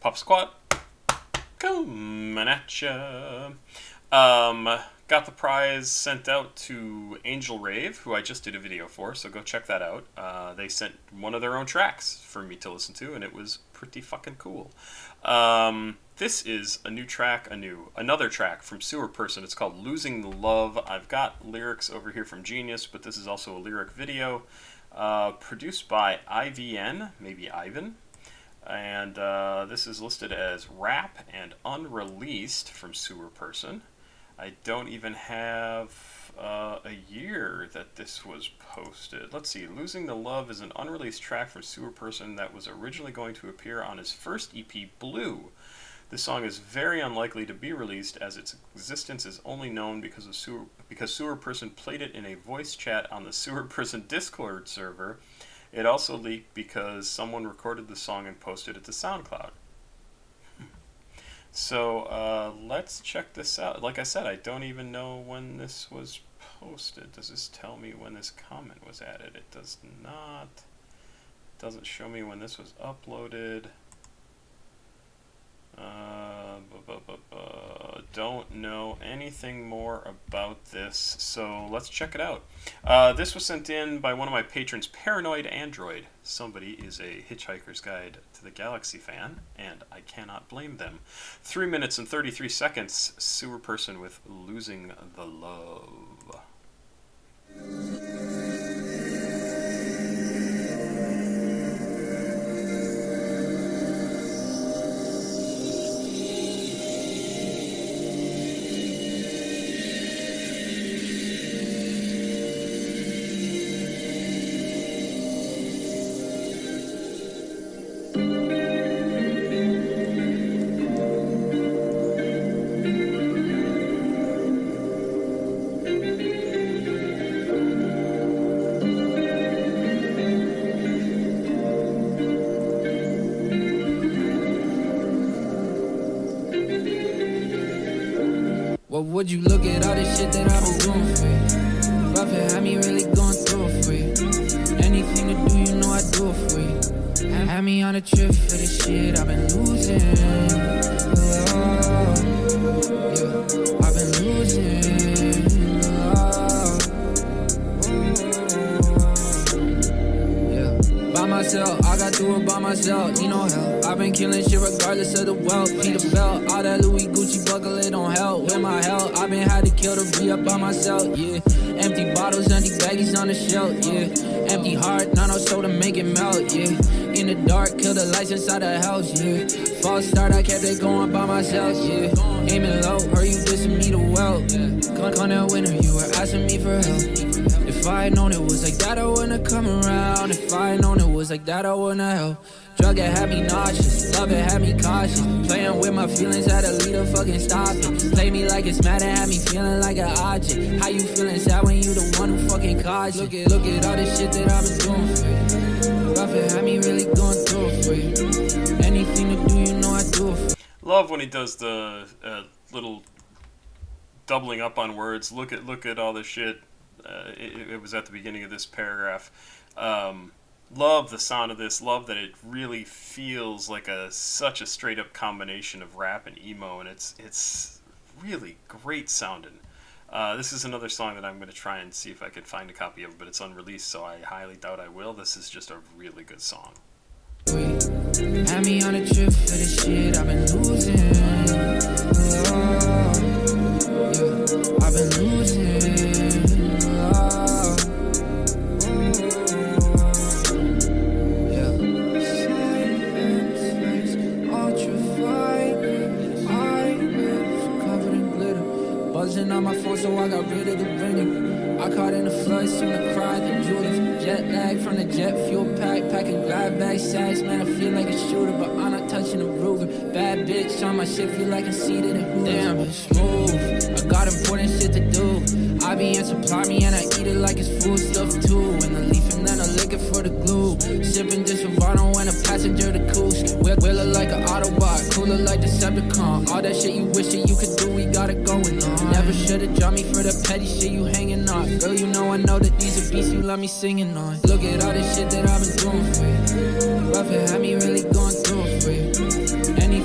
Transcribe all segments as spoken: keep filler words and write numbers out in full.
Papa Squat, coming at ya. Um, got the prize sent out to Angel Rave, who I just did a video for, so go check that out. Uh, they sent one of their own tracks for me to listen to, and it was pretty fucking cool. Um, this is a new track, a new, another track from Sewerperson. It's called Losing the Love. I've got lyrics over here from Genius, but this is also a lyric video uh, produced by I V N, maybe Ivan. And uh, this is listed as rap and unreleased from Sewerperson. I don't even have uh, a year that this was posted. Let's see, Losing the Love is an unreleased track from Sewerperson that was originally going to appear on his first E P, Blue. This song is very unlikely to be released as its existence is only known because of Sewer, because Sewerperson played it in a voice chat on the Sewerperson Discord server. It also leaked because someone recorded the song and posted it to SoundCloud. Hmm. So uh, let's check this out. Like I said, I don't even know when this was posted. Does this tell me when this comment was added? It does not. It doesn't show me when this was uploaded. Uh, buh, buh, buh, buh. Don't know anything more about this, so let's check it out. Uh, this was sent in by one of my patrons, Paranoid Android. Somebody is a Hitchhiker's Guide to the Galaxy fan, and I cannot blame them. three minutes and thirty-three seconds, Sewerperson with Losing the Love. Well, would you look at all this shit that I was doing for you? Buffett had me really going through it for you. Anything to do, you know I do it for you. Had me on a trip for this shit I've been losing. Oh, yeah, I've been losing. Oh, yeah, by myself, I got through it by myself. Need no help. I've been killing shit regardless of the wealth. Peter Bell, all that Louis Gucci buckle, it don't help. With my hell, I've been had to kill to be up by myself, yeah. Empty bottles, empty baggies on the shelf, yeah. Empty heart, not no soul to make it melt, yeah. In the dark, kill the lights inside the house, yeah. False start, I kept it going by myself, yeah. Aiming low, heard you dissing me to wealth, yeah. Come that winter, you were asking me for help. If I had known it was like that, I wouldn't have come around. If I had known it was like that, I wouldn't have helped. Drug it had me nauseous, love it had me cautious. Playing with my feelings had to lead a fucking stop it. Play me like it's mad and had me feeling like an object. How you feeling sad when you the one who fucking caused it? Look at, look at all this shit that I've been doing for you. Buffett had me really going through it for you. Anything to do, you know I do it for you. Love when he does the uh, little doubling up on words. Look at, look at all this shit. Uh, it, it was at the beginning of this paragraph. Um... Love the sound of this, love that it really feels like a such a straight up combination of rap and emo, and it's it's really great sounding. Uh, this is another song that I'm going to try and see if I can find a copy of, but it's unreleased, so I highly doubt I will. This is just a really good song. Had me on a trip for this shit I've been losing. Oh, yeah. I've been losing. Oh. On my phone, so I got rid of the ring. I caught in the flood, soon I cried the Judas. Jet lag from the jet fuel pack, packing glide bag sacks. Man, I feel like a shooter, but I'm not touching the Ruger. Bad bitch on my shit, feel like I'm seated in Hooters. Damn, bitch, move. I got important shit to do. I V N supply me and I eat it like it's food stuff too. And the leaf and then I lick it for the glue. Sipping this Ravano and a passenger to coos. Wheeler like an Autobot, cooler like Decepticon. All that shit you wish that you could do, we got it going on. Never should've dropped me for the petty shit you hanging on. Girl, you know I know that these are beats you love me singing on. Look at all this shit that I've been doing for you. Buffett had me really going through it for you. Any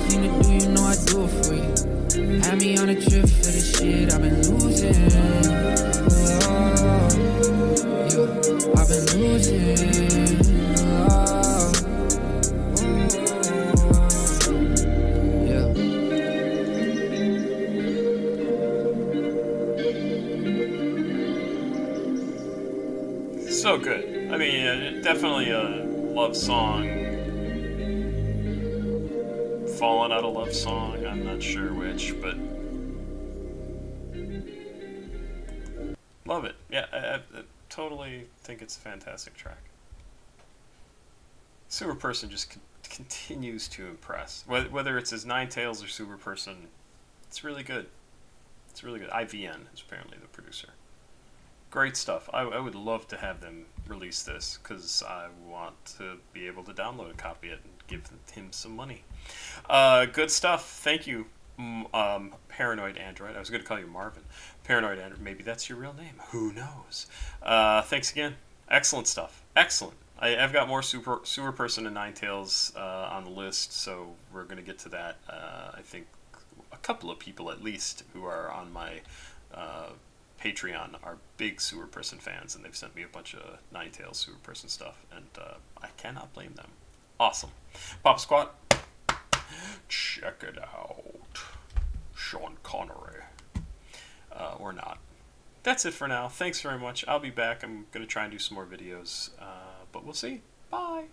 yeah, definitely a love song. Fallen Out of Love song, I'm not sure which, but... Love it. Yeah, I, I, I totally think it's a fantastic track. Sewerperson just con continues to impress. Whether, whether it's his nine tails or Sewerperson, it's really good. It's really good. I V N is apparently the producer. Great stuff. I, I would love to have them release this because I want to be able to download a copy of it and give him some money. Uh, good stuff. Thank you, um, Paranoid Android. I was going to call you Marvin. Paranoid Android. Maybe that's your real name. Who knows? Uh, thanks again. Excellent stuff. Excellent. I, I've got more super, Sewerperson and nine tails uh, on the list, so we're going to get to that. Uh, I think a couple of people at least who are on my uh, Patreon are big Sewerperson fans, and they've sent me a bunch of nine tails Sewerperson stuff, and uh, I cannot blame them. Awesome. Papa Squat. Check it out. Sean Connery. Uh, or not. That's it for now. Thanks very much. I'll be back. I'm going to try and do some more videos, uh, but we'll see. Bye.